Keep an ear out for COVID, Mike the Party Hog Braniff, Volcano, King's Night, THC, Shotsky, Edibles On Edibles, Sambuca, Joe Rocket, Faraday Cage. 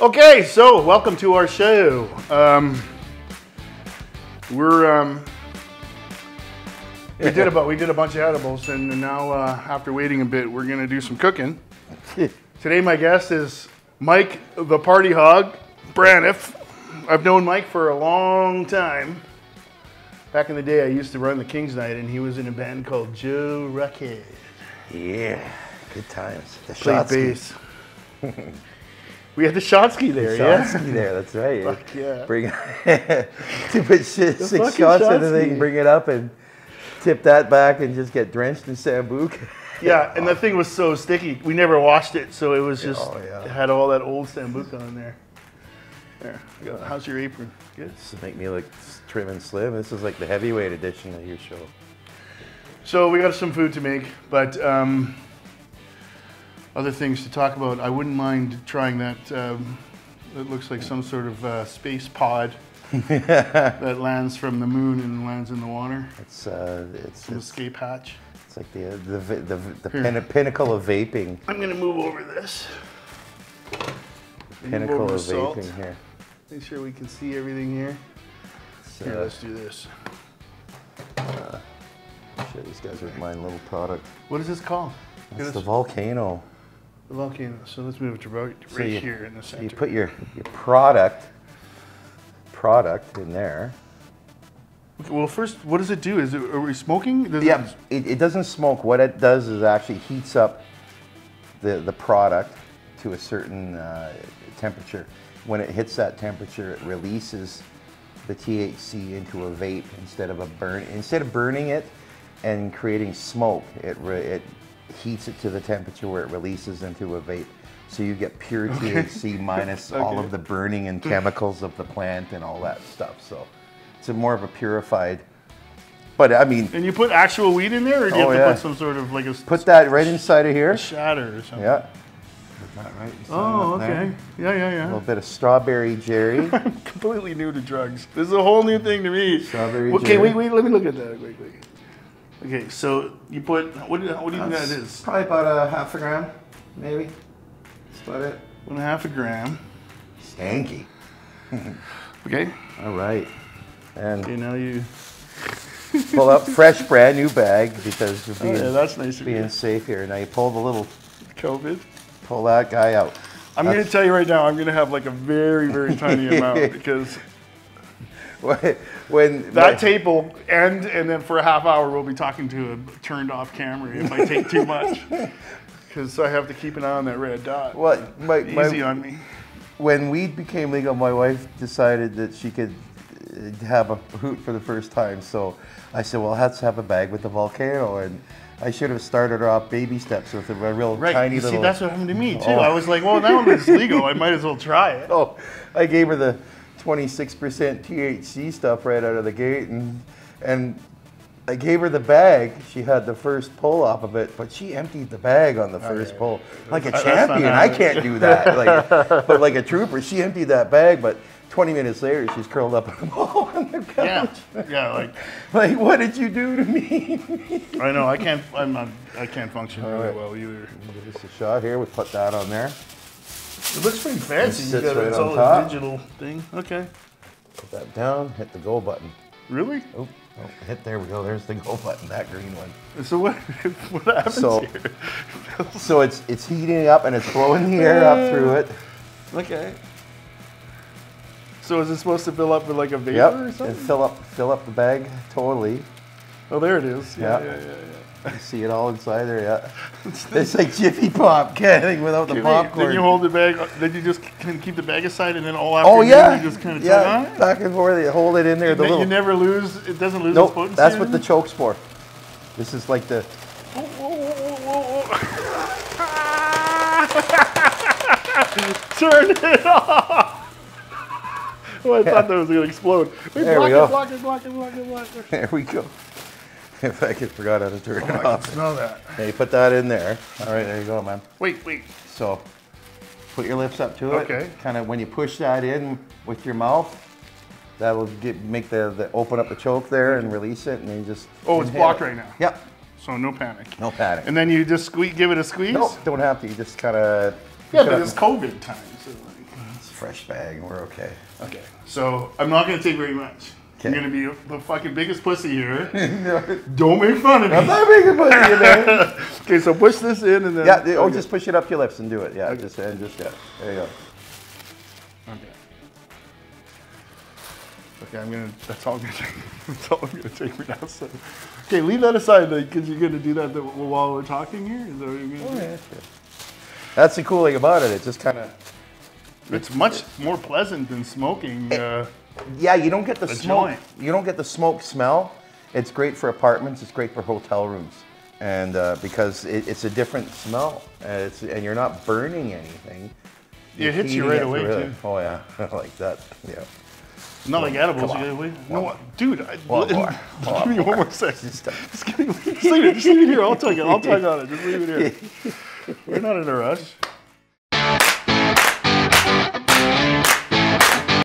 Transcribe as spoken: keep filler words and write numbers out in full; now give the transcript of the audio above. Okay, so welcome to our show. Um, we're um, we did about we did a bunch of edibles, and, and now uh, after waiting a bit, we're gonna do some cooking. Today, my guest is Mike the Party Hog Braniff. I've known Mike for a long time. Back in the day, I used to run the King's Night, and he was in a band called Joe Rocket. Yeah, good times. The Shotsky. Played bass. We had the Shotsky there, the Shotsky yeah? Shotsky there, that's right. Fuck yeah. Bring, to put shit, the six shots in the thing, bring it up and tip that back and just get drenched in Sambuca. Yeah, and oh. The thing was so sticky. We never washed it, so it was just, oh, yeah. It had all that old Sambuca on there. There, go. How's your apron? Good? This will make me look trim and slim. This is like the heavyweight edition of your show. So we got some food to make, but... Um, other things to talk about. I wouldn't mind trying that. Um, it looks like some sort of uh, space pod that lands from the moon and lands in the water. It's uh, it's an escape hatch. It's like the the the, the pin pinnacle of vaping. I'm gonna move over this. The pinnacle over of vaping salt. Here. Make sure we can see everything here. So, here, let's do this. Uh, shit, these guys are my little product. What is this called? It's the volcano. The volcano. So let's move it to right, so right you, here in the center. You put your, your product product in there. Okay, well, first, what does it do? Is it are we smoking? Does yeah, it, it, it doesn't smoke. What it does is actually heats up the the product to a certain uh, temperature. When it hits that temperature, it releases the T H C into a vape instead of a burn. Instead of burning it and creating smoke, it re, it heats it to the temperature where it releases into a vape. So you get pure okay. T H C minus okay. all of the burning and chemicals of the plant and all that stuff. So it's a more of a purified, but I mean. And you put actual weed in there or do you oh, have to yeah. put some sort of like a. Put that right inside of here. A shatter or something. Yeah. That right oh, okay. There. Yeah, yeah, yeah. A little bit of strawberry jerry. I'm completely new to drugs. This is a whole new thing to me. Strawberry okay, jerry. Okay, wait, wait, let me look at that quickly. Okay, so you put, what, what do you That's think that is? Probably about a half a gram, maybe. That's about it. One and a half a gram. Stanky. Okay. All right. And okay, now you... pull up fresh, brand new bag because you're being, oh, yeah, that's nice being you. safe here. Now you pull the little... COVID. Pull that guy out. I'm going to tell you right now, I'm going to have like a very, very tiny amount because... When that tape will end, and then for a half hour we'll be talking to a turned-off camera if I take too much, because I have to keep an eye on that red dot. Well, my, easy my, on me. When weed became legal, my wife decided that she could have a hoot for the first time, so I said, "Well, let's have a bag with the volcano." And I should have started her off baby steps with a real right. tiny you little. See, that's what happened to me too. Oh. I was like, "Well, now it's legal. I might as well try it." Oh, I gave her the twenty-six percent T H C stuff right out of the gate, and and I gave her the bag. She had the first pull off of it, but she emptied the bag on the first okay. pull. Like a champion, I can't do that. Like, but like a trooper, she emptied that bag, but twenty minutes later, she's curled up on the ball on the couch. Yeah, yeah like, like, what did you do to me? I know, I can't, I'm not, I can't function All really right. well either. We'll give this a shot here, we'll put that on there. It looks pretty fancy. You got right it's all top. a digital thing. Okay. Put that down. Hit the go button. Really? Oh, oh, hit there we go. There's the go button. That green one. So what? What happens so, here? So it's it's heating up and it's blowing the air up through it. Okay. So is it supposed to fill up with like a vapor yep. or something? And fill up fill up the bag totally. Oh, there it is. Yeah, yep. yeah, yeah. yeah. You see it all inside there, yeah. It's like Jiffy Pop, can't think without the popcorn. Then you hold the bag, then you just keep the bag aside, and then all afternoon oh, yeah. you just kind of yeah. turn on it? Back and forth, you hold it in there. The you little... never lose, it doesn't lose nope, its potency? That's what the choke's for. This is like the... Whoa, whoa, whoa, whoa, whoa. Turn it off! Oh, I yeah. thought that was going to explode. Wait, there we go. Block it, block it, block it, block it. There we go. In fact, I forgot how to turn it oh, off. I can smell that. Yeah, you put that in there. All right, there you go, man. Wait, wait. So, put your lips up to it. Okay. Kind of when you push that in with your mouth, that'll get, make the, the open up the choke there and release it, and then you just. Oh, it's blocked it. right now. Yep. So no panic. No panic. And then you just squeak, give it a squeeze. No, nope, don't have to. You just kind of. Yeah, but it's COVID time, so like. It's fresh bag and we're okay. Okay. So I'm not going to take very much. Okay. I'm going to be the fucking biggest pussy here. No. Don't make fun of me. I'm not making fun of you, man. Okay, so push this in and then... Yeah, oh, okay. Just push it up your lips and do it. Yeah, okay. just, and just, yeah. There you go. Okay. Okay, I'm gonna, that's all I'm gonna take, that's all I'm gonna take right now, so. Okay, leave that aside, because you're gonna do that the, while we're talking here? Is that what you're gonna oh, do? Yeah, sure. That's the cool thing about it, it just kinda. It's, it's much it's, more pleasant than smoking. It, uh, yeah, you don't get the smoke, joint. you don't get the smoke smell. It's great for apartments, it's great for hotel rooms. And uh, because it, it's a different smell, and, it's, and you're not burning anything. It hits you right away too. Oh yeah, like that, yeah. Not like edibles, you know, no, dude, I, one more. One give me one more second. Just, just, leave it, just leave it here, I'll tug it, I'll tug on it, just leave it here. We're not in a rush.